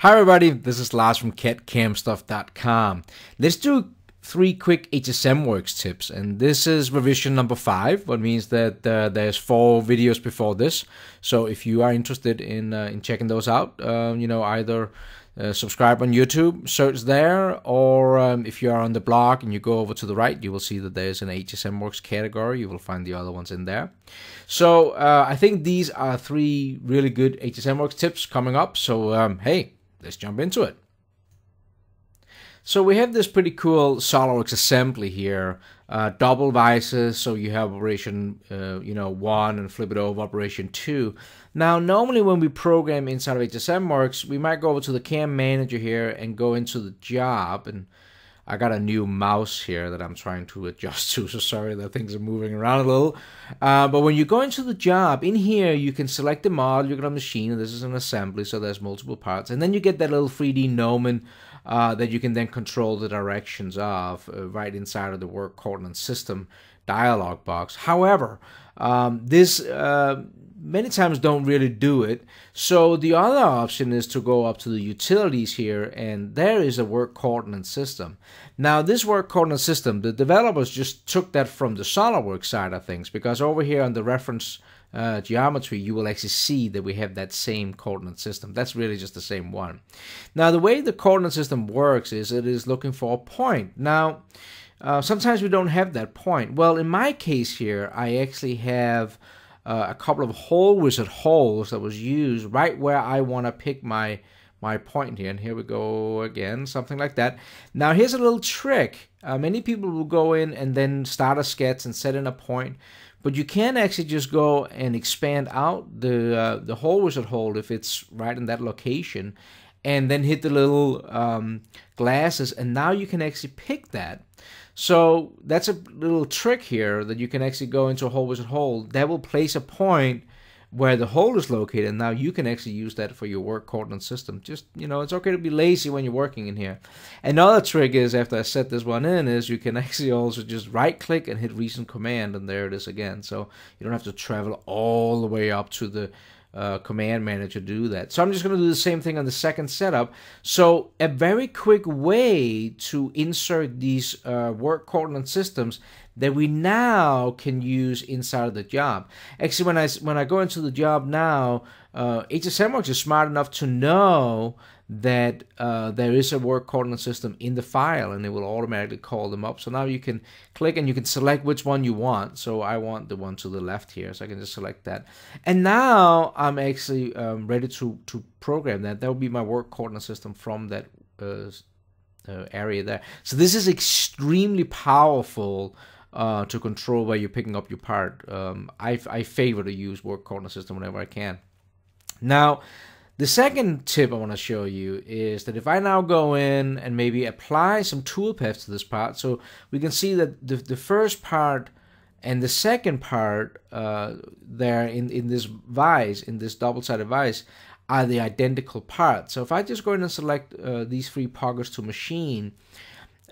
Hi everybody, this is Lars from cadcamstuff.com. Let's do 3 quick HSMWorks tips, and this is revision number 5, what means that there's 4 videos before this. So if you are interested in checking those out, you know, either subscribe on YouTube, search there, or if you are on the blog and you go over to the right, you will see that there's an HSMWorks category. You will find the other ones in there. So I think these are 3 really good HSMWorks tips coming up. So hey, let's jump into it. So we have this pretty cool SolidWorks assembly here, double vices, so you have operation 1 and flip it over, operation 2. Now normally when we program inside of HSMWorks, we might go over to the CAM manager here and go into the job, and I got a new mouse here that I'm trying to adjust to, so sorry that things are moving around a little. But when you go into the job, in here you can select the model, you get a machine, and this is an assembly, so there's multiple parts, and then you get that little 3D gnomon that you can then control the directions of right inside of the work coordinate system dialog box. However, this many times don't really do it. So the other option is to go up to the utilities here, and there is a work coordinate system. Now this work coordinate system, the developers just took that from the SolidWorks side of things, because over here on the reference geometry, you will actually see that we have that same coordinate system. That's really just the same one. Now the way the coordinate system works is it is looking for a point. Now sometimes we don't have that point. Well, in my case here, I actually have a couple of hole wizard holes that was used right where I want to pick my point here, and here we go again, something like that. Now here's a little trick. Many people will go in and then start a sketch and set in a point, but you can actually just go and expand out the hole wizard hole if it's right in that location, and then hit the little glasses, and now you can actually pick that. So that's a little trick here, that you can actually go into a hole wizard hole that will place a point where the hole is located, and now you can actually use that for your work coordinate system. Just, you know, it's okay to be lazy when you're working in here. Another trick is, after I set this one in, is you can actually also just right click and hit recent command, and there it is again. So you don't have to travel all the way up to the command manager to do that. So I'm just going to do the same thing on the second setup. So a very quick way to insert these work coordinate systems that we now can use inside of the job. Actually, when I go into the job now, HSMWorks is smart enough to know that there is a work coordinate system in the file, and it will automatically call them up. So now you can click and you can select which one you want. So I want the one to the left here, so I can just select that. And now I'm actually ready to program that. That will be my work coordinate system from that area there. So this is extremely powerful to control where you're picking up your part. I favor to use work coordinate system whenever I can. Now, the second tip I want to show you is that if I now go in and maybe apply some toolpaths to this part, so we can see that the first part and the second part there in this vise, in this double-sided vise, are the identical parts. So if I just go in and select these 3 pockets to machine,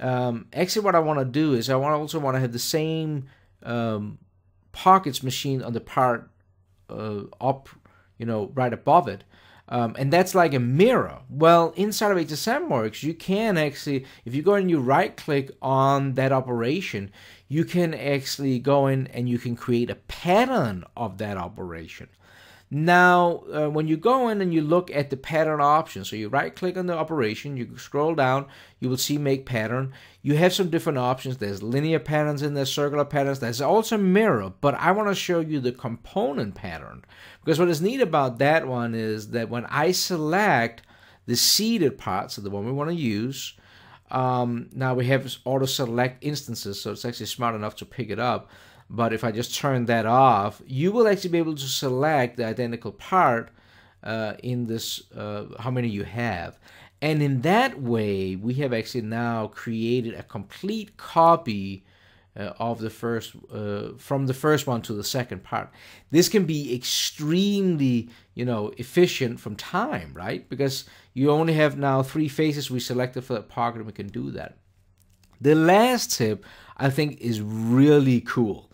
actually what I want to do is I also want to have the same pockets machine on the part up, you know, right above it. And that's like a mirror. Well, inside of HSMWorks, you can actually, if you go and you right click on that operation, you can actually go in and you can create a pattern of that operation. Now, when you go in and you look at the pattern option, so you right click on the operation, you scroll down, you will see make pattern. You have some different options. There's linear patterns in there, circular patterns, there's also mirror, but I want to show you the component pattern, because what is neat about that one is that when I select the seeded parts of the one we want to use, now we have auto select instances, so it's actually smart enough to pick it up. But if I just turn that off, you will actually be able to select the identical part in this, how many you have. And in that way, we have actually now created a complete copy of the first, from the first one to the second part. This can be extremely, you know, efficient from time, right? Because you only have now 3 faces we selected for that pocket, and we can do that. The last tip I think is really cool.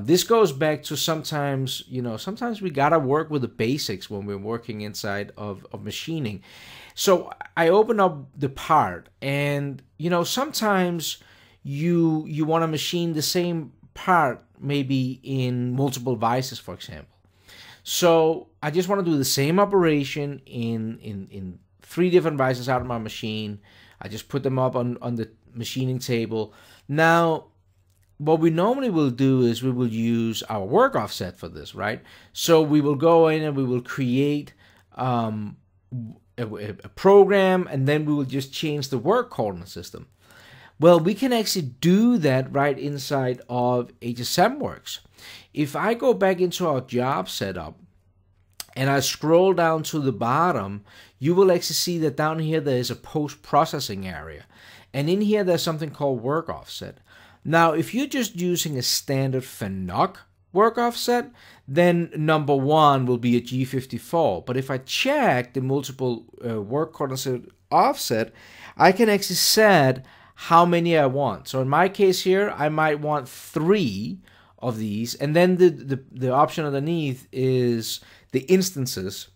This goes back to sometimes, you know, sometimes we got to work with the basics when we're working inside of machining. So I open up the part, and, you know, sometimes you want to machine the same part maybe in multiple vices, for example. So I just want to do the same operation in three different vices out of my machine. I just put them up on the machining table. Now, what we normally will do is we will use our work offset for this, right? So we will go in and we will create a program, and then we will just change the work coordinate system. Well, we can actually do that right inside of HSMWorks. If I go back into our job setup and I scroll down to the bottom, you will actually see that down here there is a post-processing area. And in here there's something called work offset. Now, if you're just using a standard FANUC work offset, then number one will be a G54. But if I check the multiple work coordinate offset, I can actually set how many I want. So in my case here, I might want 3 of these, and then the option underneath is the instances.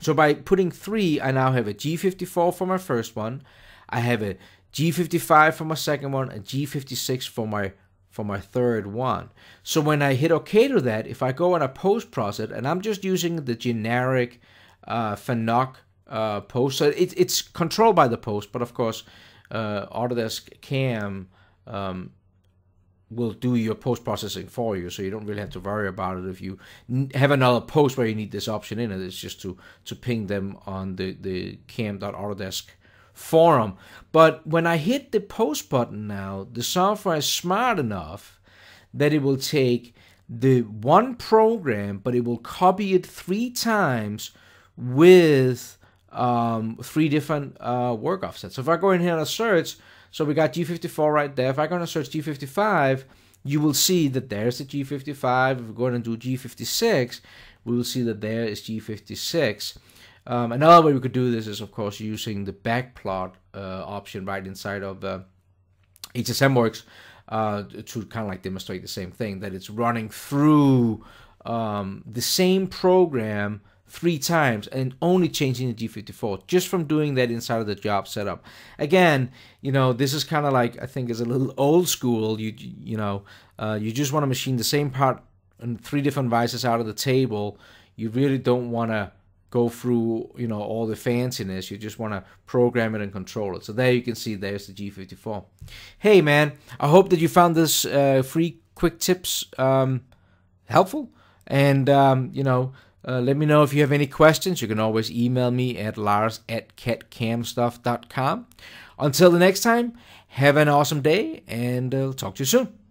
So by putting 3, I now have a G54 for my first one, I have a G55 for my second one, and G56 for my third one. So when I hit OK to that, if I go on a post process, and I'm just using the generic FANUC post, so it's controlled by the post, but of course, Autodesk CAM will do your post-processing for you, so you don't really have to worry about it. If you have another post where you need this option in it, it's just to ping them on the cam.autodesk forum. But when I hit the post button now, the software is smart enough that it will take the one program, but it will copy it 3 times with 3 different work offsets. So if I go in here and I search, so we got G54 right there. If I go and search G55, you will see that there's the G55. If we go in and do G56, we will see that there is G56. Another way we could do this is, of course, using the backplot option right inside of HSMWorks to kind of like demonstrate the same thing, that it's running through the same program 3 times and only changing the G54 just from doing that inside of the job setup. Again, you know, this is kind of like, I think, is a little old school. You just want to machine the same part on 3 different vices out of the table. You really don't want to go through, you know, all the fanciness. You just want to program it and control it. So there you can see there's the G54. Hey man, I hope that you found this free quick tips helpful, and you know, let me know if you have any questions. You can always email me at lars@cadcamstuff.com. Until the next time, have an awesome day, and I'll talk to you soon.